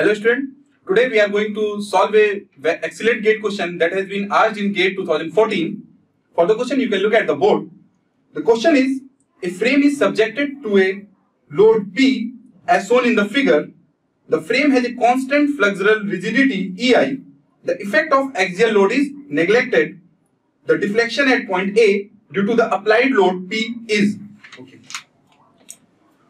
Hello student, today we are going to solve a excellent GATE question that has been asked in GATE 2014. For the question you can look at the board. The question is, a frame is subjected to a load P as shown in the figure. The frame has a constant flexural rigidity EI. The effect of axial load is neglected. The deflection at point A due to the applied load P is. Okay.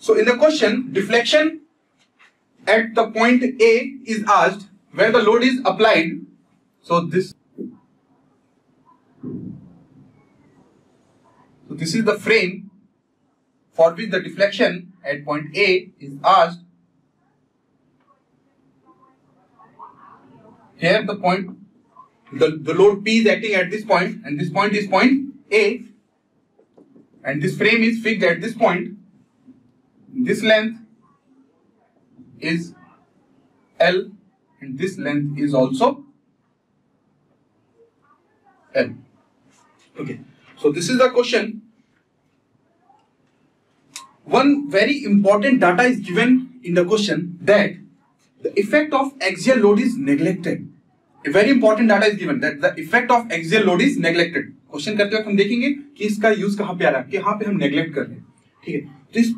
So in the question, deflection at the point A is asked where the load is applied. So this is the frame for which the deflection at point A is asked. Here the point, the load P is acting at this point, and this point is point A, and this frame is fixed at this point. This length is L and this length is also L. Okay, so this is the question. One very important data is given in the question that the effect of axial load is neglected. A very important data is given that the effect of axial load is neglected. Question करते वक्त हम देखेंगे कि इसका use कहाँ पे आ रहा है, कि यहाँ पे हम नेग्लेक्ट कर रहे हैं, ठीक है। तो इस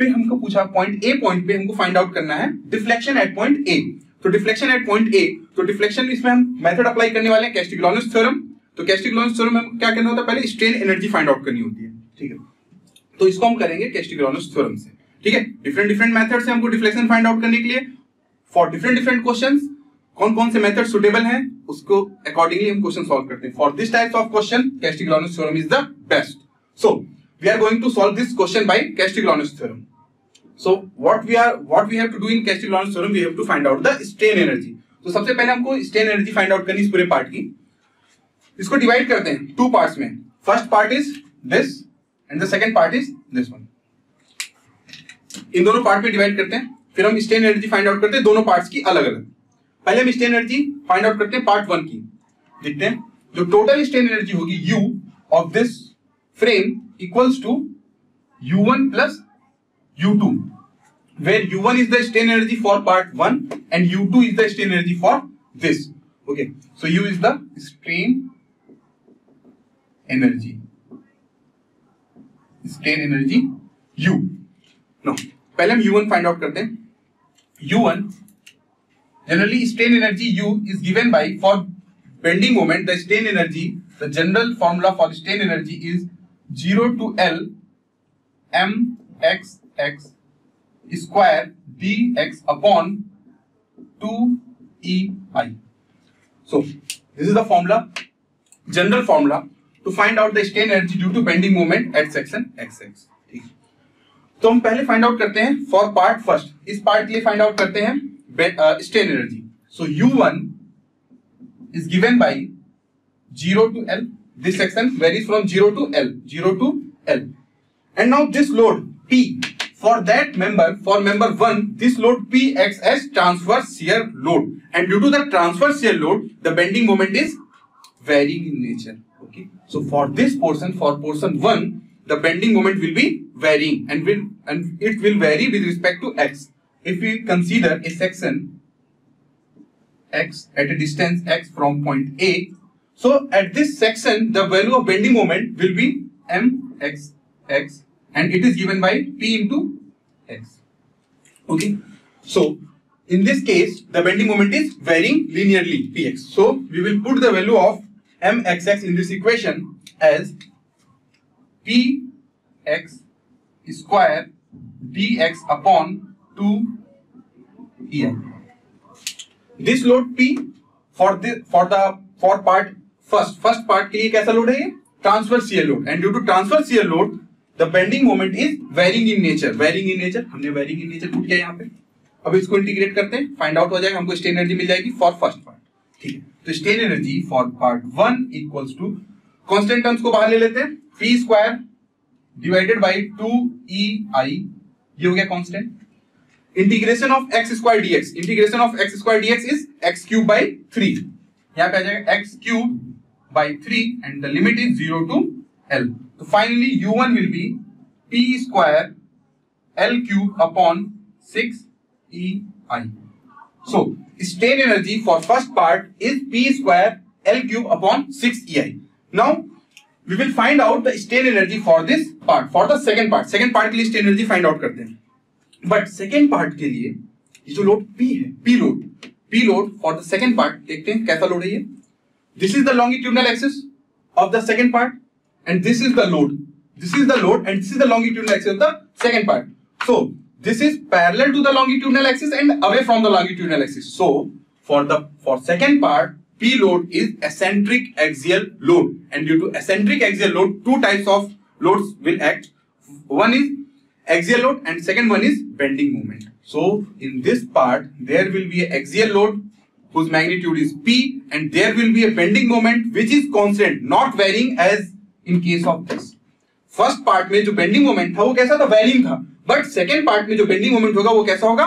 पे हमको पूछा पॉइंट ए पॉइंट पे हमको फाइंड आउट करना है डिफ्लेक्शन एट पॉइंट ए। तो डिफ्लेक्शन एट पॉइंट ए, तो डिफ्लेक्शन इसमें हम मेथड अप्लाई करने वाले हैं कैस्टिग्लियानोस थ्योरम। तो कैस्टिग्लियानोस थ्योरम में हमको क्या करना होता है, पहले स्ट्रेन एनर्जी फाइंड आउट करनी होती है, ठीक है। तो इसको हम करेंगे कैस्टिग्लियानोस थ्योरम से, ठीक है। डिफरेंट मेथड से हमको डिफ्लेक्शन फाइंड आउट करने के लिए फॉर डिफरेंट क्वेश्चन कौन कौन से मेथड सुटेबल हैं उसको अकॉर्डिंगली हम क्वेश्चन सॉल्व करते हैं। For this types of question Castigliano's theorem is the best. So we are going to solve this question by Castigliano's theorem. So what we have to do in Castigliano's theorem, we have to find out the strain energy. So सबसे पहले हमको strain energy find out करनी इस पूरे part की. इसको divide करते हैं two parts में. First part is this and the second part is this one. इन दोनों part में divide करते हैं, फिर हम strain energy find out करते हैं दोनों parts की अलग अलग. पहले हम strain energy find out करते हैं part one की. देखते हैं जो total strain energy होगी U of this frame equals to u1 plus u2, where u1 is the strain energy for part 1 and u2 is the strain energy for this. Okay, so u is the strain energy u. now पहले हम u1 find out करते हैं. u1 generally strain energy u is given by, for bending moment the strain energy, the general formula for strain energy is 0 to L mxx square dx upon 2EI. So this is the formula, general formula to find out the strain energy due to bending moment at section xx. तो हम पहले find out करते हैं for part first, इस part के लिए find out करते हैं strain energy. So U1 is given by 0 to L. This section varies from 0 to L, and now this load P for that member, for member 1, this load P acts as transverse shear load, and due to the transverse shear load the bending moment is varying in nature. Okay, so for this portion, for portion 1, the bending moment will be varying and it will vary with respect to x. If we consider a section x at a distance x from point A, so at this section the value of bending moment will be mxx and it is given by p into x. Okay, so in this case the bending moment is varying linearly px. So we will put the value of mxx in this equation as px square dx upon 2 ei. This load p for part first part के लिए कैसा load है, ये transverse shear load, and due to transverse shear load the bending moment is varying in nature. हमने varying in nature put किया यहाँ पे. अब इसको इंटीग्रेट करते हैं, फाइंड आउट हो जाएगा, हमको स्ट्रेन एनर्जी मिल जाएगी फॉर फर्स्ट पार्ट, ठीक है. तो strain energy for part 1 equals to constant terms को बाहर ले लेते हैं, P square divided by 2EI, ये हो गया constant. Integration of x square dx, integration of x square dx is x cube by 3, यहाँ पे आ जाएगा x cube by 3 and the limit is 0 to L. So finally U1 will be P square L cube upon 6 EI. So strain energy for first part is P square L cube upon 6 EI. Now we will find out the strain energy for this part, for the second part. Second part के लिए strain energy find out करते हैं. But second part के लिए ये जो load P है, P load for the second part देखते हैं कैसा load है ये. This is the longitudinal axis of the second part and this is the load. This is the load and this is the longitudinal axis of the second part. So this is parallel to the longitudinal axis and away from the longitudinal axis. So for second part, P load is eccentric axial load, and due to eccentric axial load, two types of loads will act. One is axial load and second one is bending moment. So in this part, there will be an axial load whose magnitude is P, and there will be a bending moment which is constant, not varying as in case of this. First part में जो bending moment था वो कैसा था? Varying था. But second part में जो bending moment होगा वो कैसा होगा?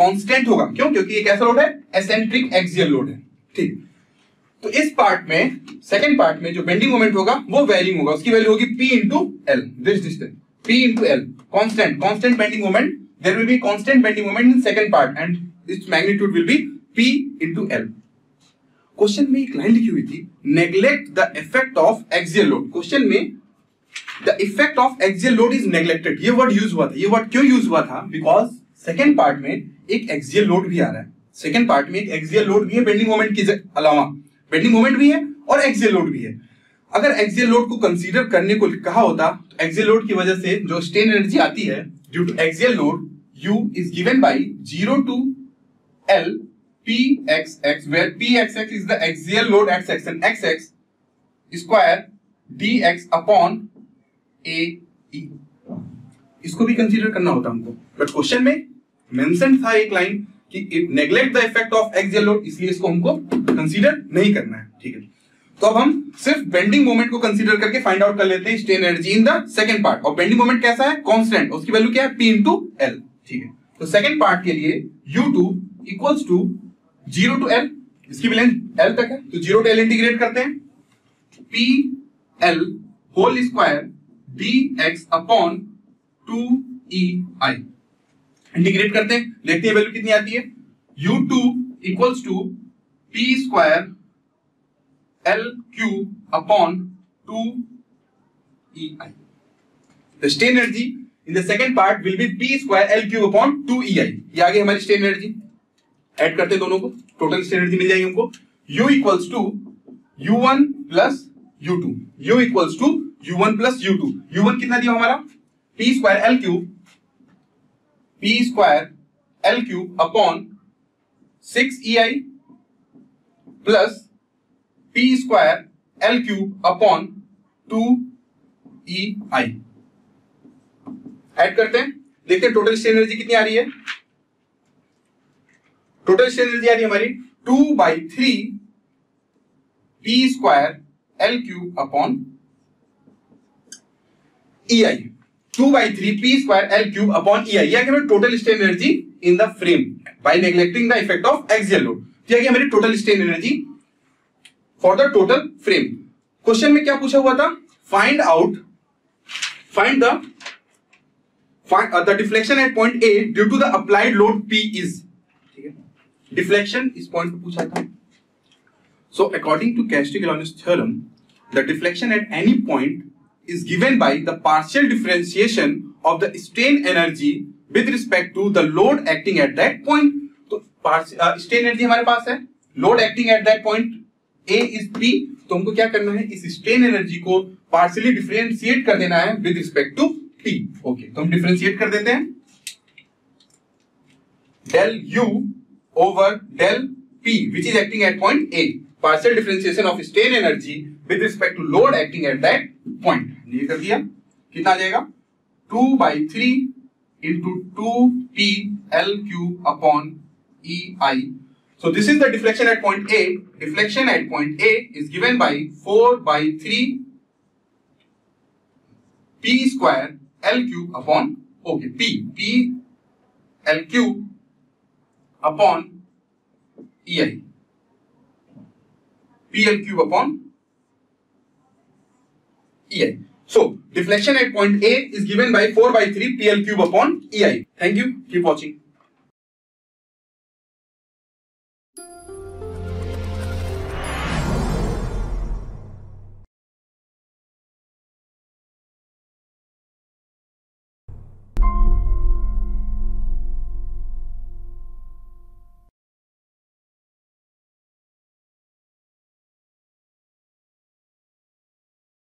Constant होगा. क्यों? क्योंकि ये कैसा load है? Eccentric axial load है. ठीक. तो इस part में, second part में जो bending moment होगा वो varying होगा. उसकी value होगी P into L. This distance. P into L. Constant bending moment. There will be constant bending moment in second part and its magnitude will be P into L. Question में एक line लिखी हुई थी. Neglect the effect of axial load. Question में The effect of axial load is neglected. ये word use हुआ था. ये word क्यों use हुआ था? Because second part में एक axial load भी आ रहा है. Second part में एक axial load भी है bending moment के अलावा. Bending moment भी है और axial load भी है. अगर axial load को consider करने को कहा होता, तो axial load की वजह से जो strain energy आती है, due to axial load, U is given by 0 to L Pxx, where Pxx is the axial load at section xx square dx upon A, E. इसको भी कंसीडर करना होता हमको, बट क्वेश्चन में मेंशन था एक लाइन कि neglect the effect of axial load, इसलिए इसको हमको कंसीडर नहीं करना है. ठीक है, तो अब हम सिर्फ बेंडिंग मोमेंट को कंसीडर करके फाइंड आउट कर लेते हैं strain energy in the second part. और बेंडिंग मोमेंट कैसा है? कांस्टेंट. उसकी वैल्यू क्या है? P into L. ठीक है, तो सेकंड पार्ट के लिए U2 equals to 0 to L, इसकी वैल्यू L तक है, तो 0 टू L इंटीग्रेट करते हैं. P L whole square dx upon 2ei integrate करते हैं, देखते हैं वैल्यू कितनी आती है. u2 equals to p square l cube upon 2ei. The strain energy in the second part will be p square l cube upon 2ei. ये आ गई हमारी स्ट्रेन एनर्जी. ऐड करते हैं दोनों को, टोटल स्ट्रेन एनर्जी मिल जाएगी हमको. u equals to u1 plus u2. u equals to U1 plus U2. U1 कितना दिया हमारा? P square L cube upon 6 EI plus P square L cube upon 2 EI. Add करते हैं, देखते हैं टोटल स्ट्रेन एनर्जी कितनी आ रही है. टोटल स्ट्रेन एनर्जी आ रही है हमारी 2/3 P square L cube upon EI. 2/3 P square L cube upon EI. ये हमारी total strain energy in the frame by neglecting the effect of axial load. तो ये हमारी total strain energy for the total frame. Question में क्या पूछा हुआ था? Find the deflection at point A due to the applied load P is. ठीक है, deflection इस point पे पूछा था. So according to Castigliano's theorem, the deflection at any point is given by the partial differentiation of the strain energy with respect to the load acting at that point. तो strain energy हमारे पास है, load acting at that point A is P. तो हमको क्या करना है? इस strain energy को partially differentiate कर देना है with respect to P. Okay, तो हम differentiate कर देते हैं. Del U over del P which is acting at point A. Partial differentiation of strain energy with respect to load acting at that point. ये कर दिया, कितना आ जाएगा? 2/3 into 2p L cube upon EI. So this is the deflection at point A. Deflection at point A is given by 4/3 p square L cube upon p L cube upon EI. P L cube upon EI. So deflection at point A is given by 4/3 P L cube upon EI. Thank you. Keep watching.